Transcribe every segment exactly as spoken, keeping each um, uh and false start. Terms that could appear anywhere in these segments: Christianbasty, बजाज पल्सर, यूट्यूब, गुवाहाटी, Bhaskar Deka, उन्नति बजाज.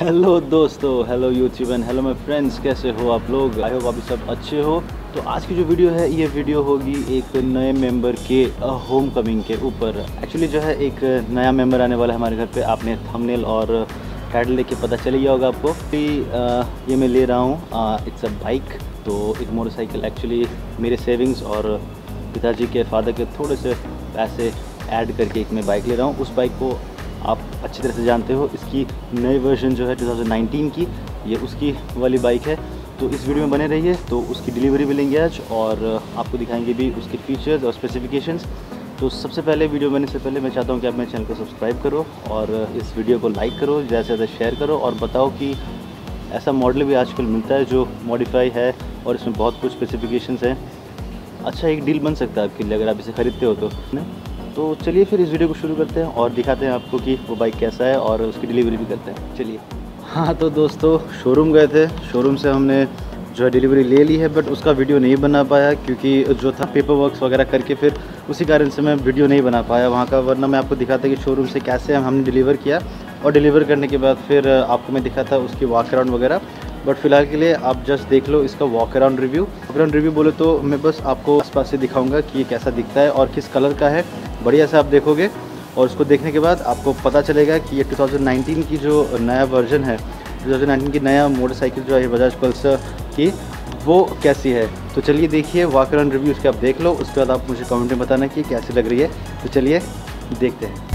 Hello दोस्तों, hello यूट्यूब and hello my friends, कैसे हो आप लोग? आई होप आप सब अच्छे हो। तो आज की जो वीडियो है ये वीडियो होगी एक नए मेंबर के होम कमिंग के ऊपर। एक्चुअली जो है एक नया मेंबर आने वाला है हमारे घर पे। आपने थंबनेल और टाइटल देख के पता चल गया होगा आपको कि ये मैं ले रहा हूँ, इट्स अ बाइक। तो एक मोटरसाइकिल एक्चुअली मेरे सेविंग्स और पिताजी के फादर के थोड़े से पैसे ऐड करके एक मैं बाइक ले रहा हूँ। उस बाइक को आप अच्छी तरह से जानते हो, इसकी नई वर्जन जो है दो हज़ार उन्नीस की, ये उसकी वाली बाइक है। तो इस वीडियो में बने रहिए। तो उसकी डिलीवरी भी लेंगे आज और आपको दिखाएंगे भी उसके फीचर्स और स्पेसिफिकेशंस। तो सबसे पहले वीडियो बनने से पहले मैं चाहता हूँ कि आप मेरे चैनल को सब्सक्राइब करो और इस वीडियो को लाइक करो, ज़्यादा से ज़्यादा शेयर करो और बताओ कि ऐसा मॉडल भी आजकल मिलता है जो मॉडिफाई है और इसमें बहुत कुछ स्पेसिफिकेशंस हैं। अच्छा एक डील बन सकता है आपके लिए अगर आप इसे ख़रीदते हो तो। तो चलिए फिर इस वीडियो को शुरू करते हैं और दिखाते हैं आपको कि वो बाइक कैसा है और उसकी डिलीवरी भी करते हैं। चलिए। हाँ तो दोस्तों, शोरूम गए थे, शोरूम से हमने जो है डिलीवरी ले ली है, बट उसका वीडियो नहीं बना पाया क्योंकि जो था पेपर वर्क्स वगैरह करके, फिर उसी कारण से मैं वीडियो नहीं बना पाया वहाँ का। वरना मैं आपको दिखाता कि शोरूम से कैसे हमने डिलीवर किया और डिलीवर करने के बाद फिर आपको मैं दिखाता उसकी वॉक अराउंड वगैरह। बट फिलहाल के लिए आप जस्ट देख लो इसका walk around review. Walk around review बोले तो मैं बस आपको आस पास से दिखाऊंगा कि ये कैसा दिखता है और किस कलर का है। बढ़िया से आप देखोगे और उसको देखने के बाद आपको पता चलेगा कि ये दो हज़ार उन्नीस की जो नया वर्जन है, दो हज़ार उन्नीस की नया मोटरसाइकिल जो है बजाज पल्सर की, वो कैसी है। तो चलिए देखिए वॉक अराउंड रिव्यू इसके आप देख लो, उसके बाद आप मुझे कमेंट में बताना कि कैसी लग रही है। तो चलिए देखते हैं।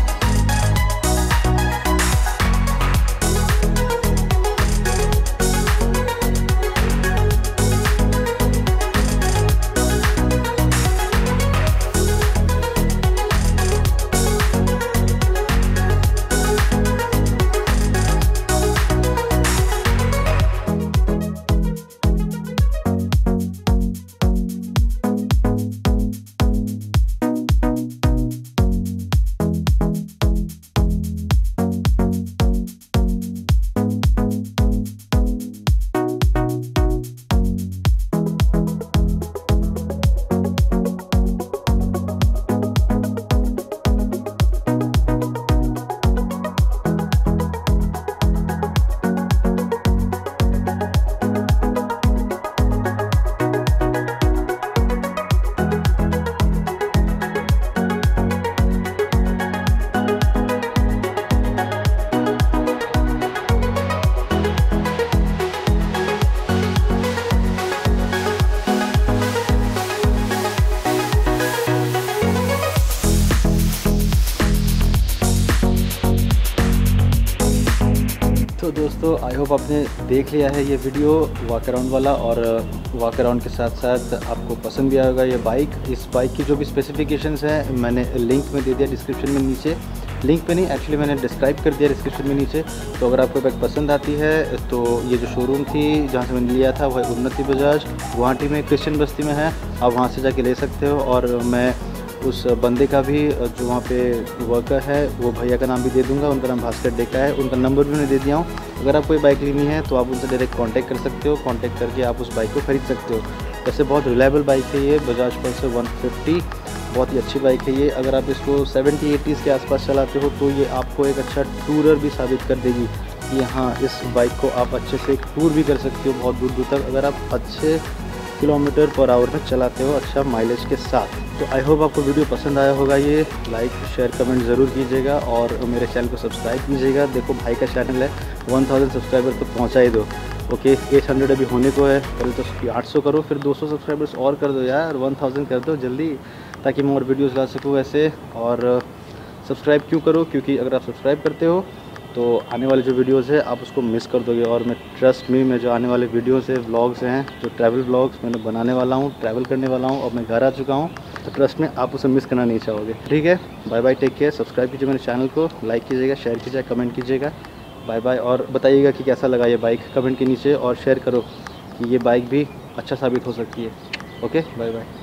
तो दोस्तों आई होप आपने देख लिया है ये वीडियो वॉक अराउंड वाला, और वॉक अराउंड के साथ साथ आपको पसंद भी आएगा ये बाइक। इस बाइक की जो भी स्पेसिफिकेशंस हैं मैंने लिंक में दे दिया डिस्क्रिप्शन में नीचे, लिंक पे नहीं एक्चुअली मैंने डिस्क्राइब कर दिया डिस्क्रिप्शन में नीचे। तो अगर आपको बाइक पसंद आती है तो ये जो शोरूम थी जहाँ से मैंने लिया था वह उन्नति बजाज गुवाहाटी में क्रिश्चियनबस्ती में है, आप वहाँ से जाके ले सकते हो। और मैं उस बंदे का भी जो वहाँ पे वर्कर है वो भैया का नाम भी दे दूंगा, उनका नाम भास्कर डेका है, उनका नंबर भी मैंने दे दिया हूँ। अगर आपको ये बाइक लेनी है तो आप उनसे डायरेक्ट कांटेक्ट कर सकते हो, कांटेक्ट करके आप उस बाइक को खरीद सकते हो। वैसे बहुत रिलायबल बाइक है ये बजाज पल्सर एक सौ पचास, बहुत ही अच्छी बाइक है ये। अगर आप इसको सेवेंटी एटीज़ के आसपास चलाते हो तो ये आपको एक अच्छा टूरर भी साबित कर देगी कि हाँ इस बाइक को आप अच्छे से टूर भी कर सकते हो बहुत दूर दूर तक, अगर आप अच्छे किलोमीटर पर आवर में चलाते हो अच्छा माइलेज के साथ। तो आई होप आपको वीडियो पसंद आया होगा, ये लाइक शेयर कमेंट ज़रूर कीजिएगा और मेरे चैनल को सब्सक्राइब कीजिएगा। देखो भाई का चैनल है, एक हज़ार सब्सक्राइबर तो पहुंचा ही दो। ओके आठ सौ अभी होने को है, पहले तो उसकी आठ सौ करो, फिर दो सौ सब्सक्राइबर्स और कर दो यार, एक हज़ार कर दो जल्दी ताकि मैं और वीडियोज़ ला सकूँ ऐसे। और सब्सक्राइब क्यों करो? क्योंकि अगर आप सब्सक्राइब करते हो तो आने वाले जो वीडियोस हैं आप उसको मिस कर दोगे। और मैं ट्रस्ट मी, मैं जो आने वाले वीडियोस है व्लॉग्स हैं, जो ट्रैवल व्लॉग्स मैंने बनाने वाला हूँ, ट्रैवल करने वाला हूँ, और मैं घर आ चुका हूँ। तो ट्रस्ट में आप उसे मिस करना नहीं चाहोगे। ठीक है, bye bye, take care. Subscribe कीजिए मेरे चैनल को, लाइक कीजिएगा, शेयर कीजिएगा, कमेंट कीजिएगा। बाय बाय, और बताइएगा कि कैसा लगा ये बाइक कमेंट के नीचे, और शेयर करो कि ये बाइक भी अच्छा साबित हो सकती है। Okay bye bye.